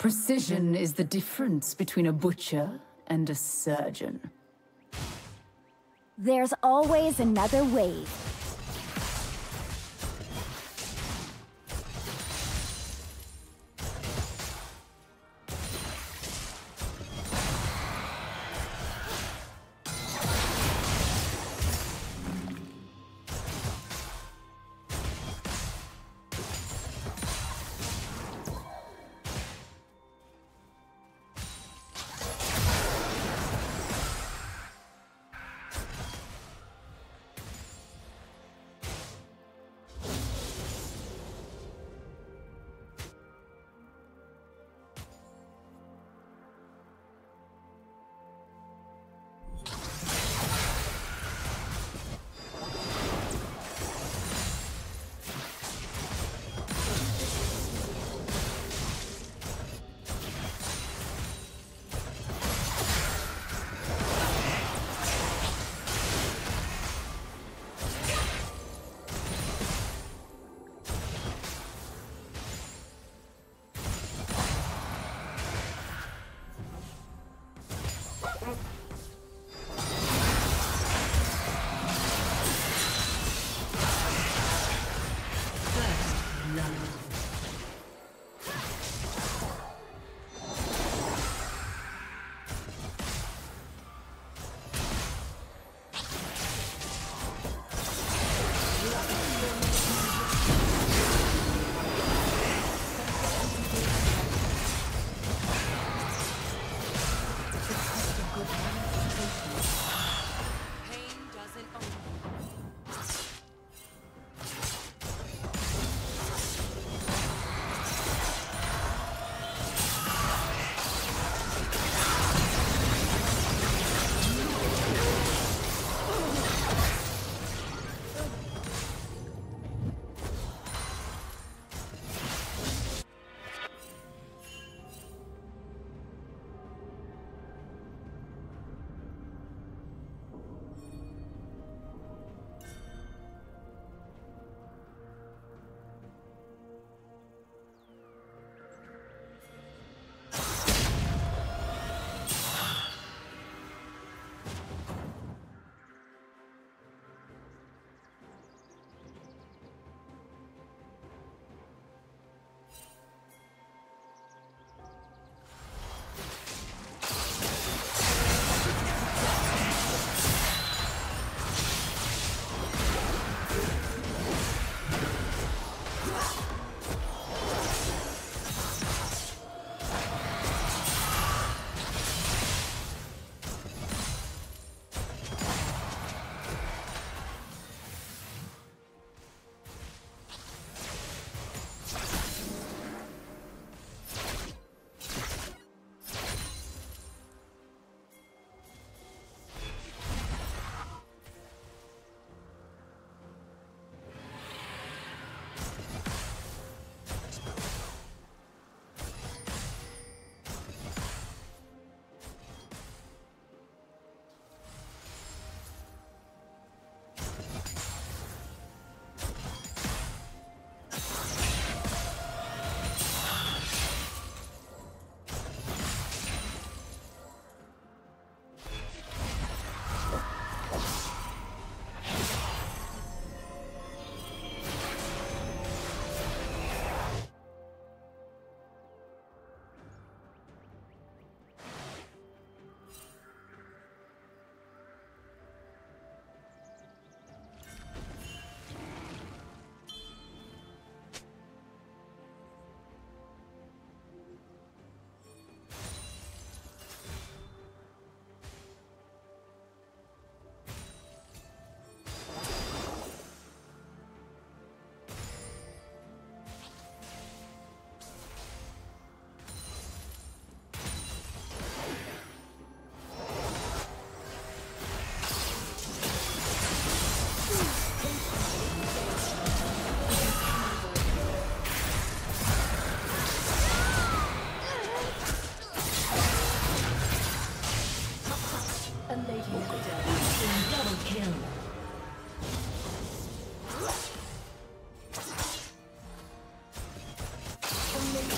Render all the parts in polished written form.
Precision is the difference between a butcher and a surgeon. There's always another way.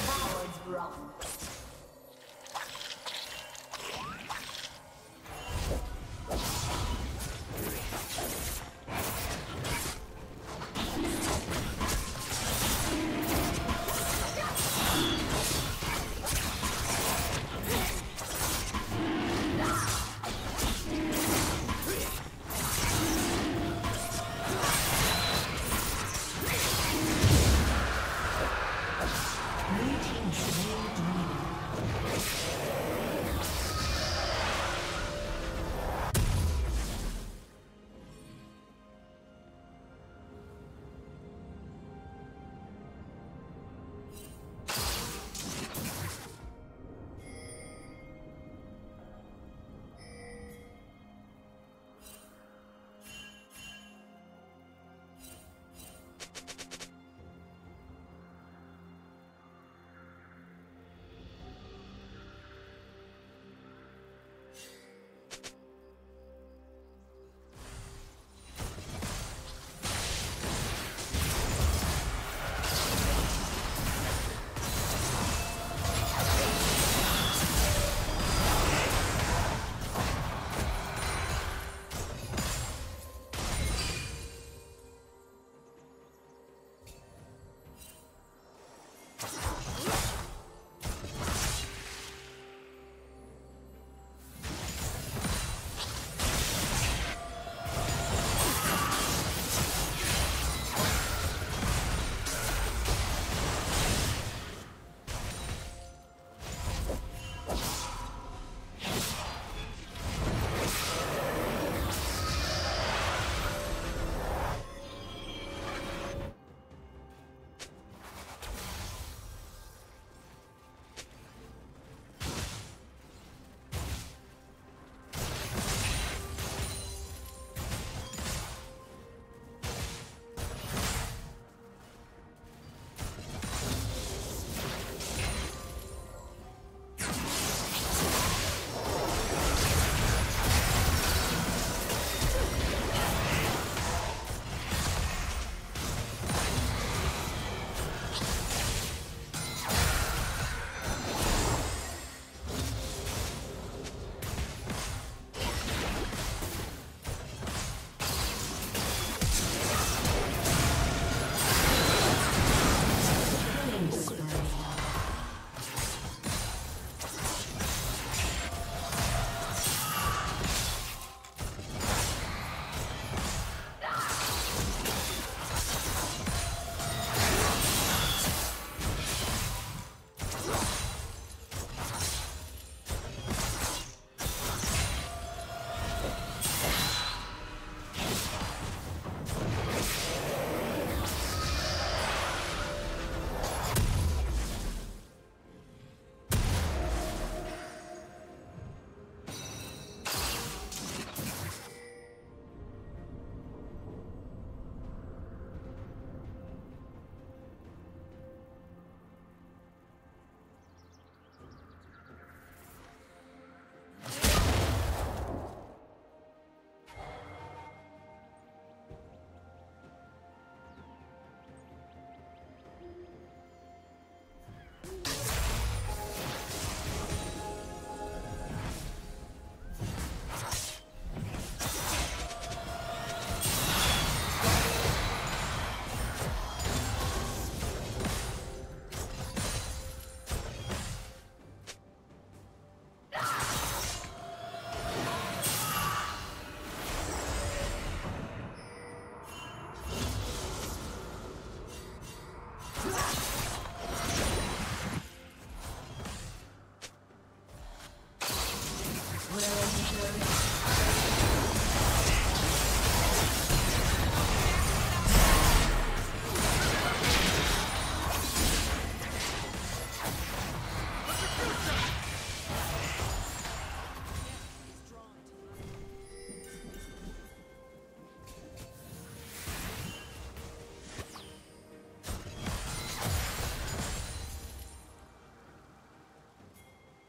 Power's wrong.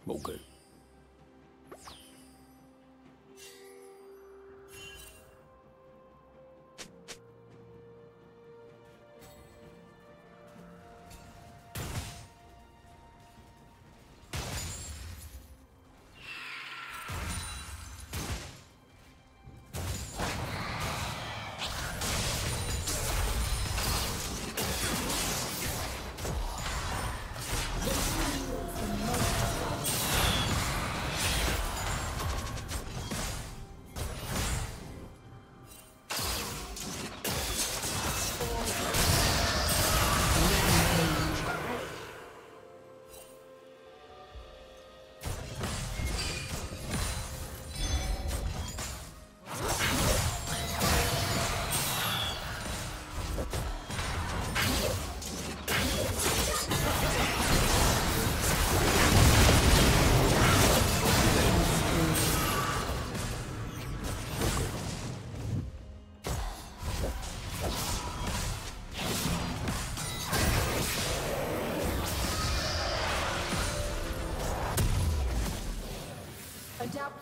Google.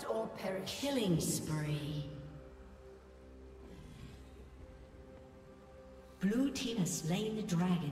Adapt or perish. Killing spree. Blue team has slain the dragon.